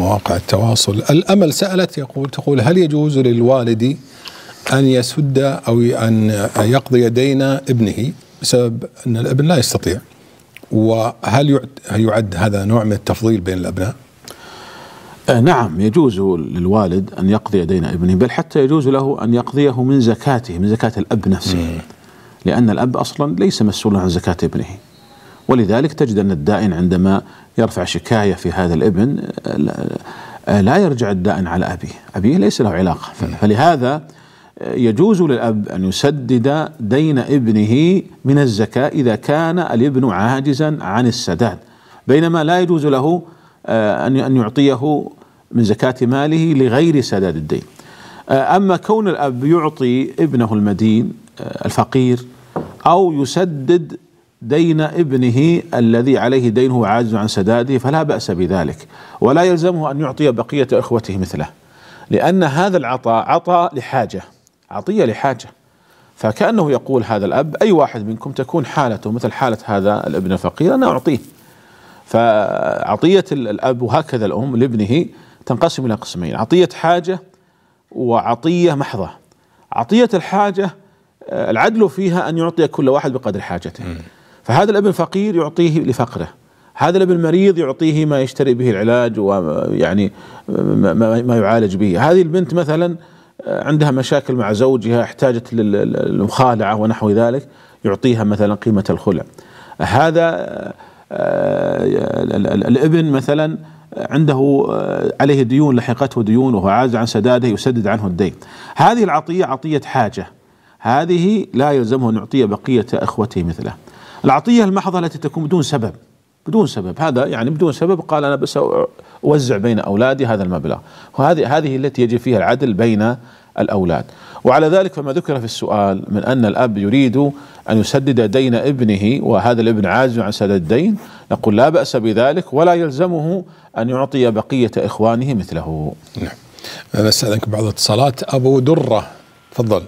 مواقع التواصل. الأمل سألت تقول هل يجوز للوالد أن يسد أو أن يقضي دين ابنه بسبب أن الابن لا يستطيع؟ وهل يعد هذا نوع من التفضيل بين الأبناء؟ نعم، يجوز للوالد أن يقضي دين ابنه، بل حتى يجوز له أن يقضيه من زكاته، من زكاة الأب نفسه، لأن الأب أصلا ليس مسؤولا عن زكاة ابنه. ولذلك تجد أن الدائن عندما يرفع شكاية في هذا الابن لا يرجع الدائن على أبيه، أبيه ليس له علاقة، فلهذا يجوز للأب أن يسدد دين ابنه من الزكاة إذا كان الابن عاجزا عن السداد، بينما لا يجوز له أن يعطيه من زكاة ماله لغير سداد الدين. أما كون الأب يعطي ابنه المدين الفقير أو يسدد دين ابنه الذي عليه دينه عاجز عن سداده فلا بأس بذلك، ولا يلزمه أن يعطي بقية إخوته مثله، لأن هذا العطاء عطاء لحاجة، عطية لحاجة، فكأنه يقول هذا الأب أي واحد منكم تكون حالته مثل حالة هذا الابن الفقير أنا أعطيه. فعطية الأب وهكذا الأم لابنه تنقسم إلى قسمين: عطية حاجة وعطية محضة. عطية الحاجة العدل فيها أن يعطي كل واحد بقدر حاجته، فهذا الابن فقير يعطيه لفقره، هذا الابن مريض يعطيه ما يشتري به العلاج ويعني ما يعالج به، هذه البنت مثلا عندها مشاكل مع زوجها احتاجت للمخالعة ونحو ذلك يعطيها مثلا قيمة الخلع، هذا الابن مثلا عنده عليه ديون لحقته ديون وهو عاجز عن سداده يسدد عنه الدين. هذه العطية عطية حاجة، هذه لا يلزمه أن يعطي بقية إخوته مثله. العطية المحضة التي تكون بدون سبب، بدون سبب، هذا يعني بدون سبب قال أنا بس أوزع بين أولادي هذا المبلغ، وهذه التي يجب فيها العدل بين الأولاد. وعلى ذلك فما ذكر في السؤال من أن الأب يريد أن يسدد دين ابنه وهذا الابن عاجز عن سداد الدين، نقول لا بأس بذلك، ولا يلزمه أن يعطي بقية إخوانه مثله. نعم. أنا أستأذنك بعض الاتصالات. أبو درة تفضل.